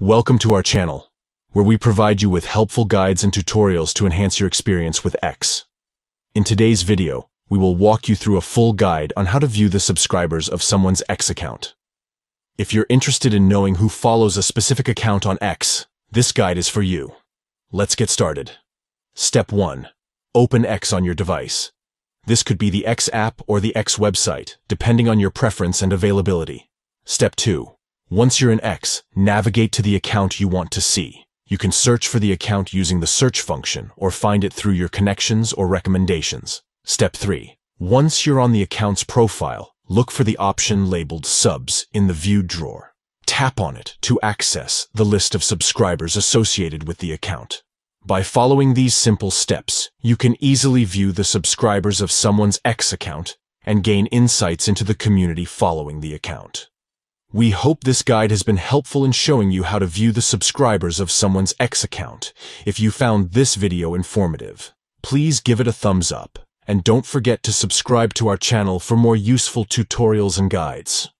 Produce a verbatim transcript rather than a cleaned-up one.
Welcome to our channel, where we provide you with helpful guides and tutorials to enhance your experience with X. In today's video, we will walk you through a full guide on how to view the subscribers of someone's X account. If you're interested in knowing who follows a specific account on X, this guide is for you. Let's get started. Step one. Open X on your device. This could be the X app or the X website, depending on your preference and availability. Step two. Once you're in X, navigate to the account you want to see. You can search for the account using the search function or find it through your connections or recommendations. Step three. Once you're on the account's profile, look for the option labeled Subs in the View drawer. Tap on it to access the list of subscribers associated with the account. By following these simple steps, you can easily view the subscribers of someone's X account and gain insights into the community following the account. We hope this guide has been helpful in showing you how to view the subscribers of someone's X account. If you found this video informative, please give it a thumbs up, and don't forget to subscribe to our channel for more useful tutorials and guides.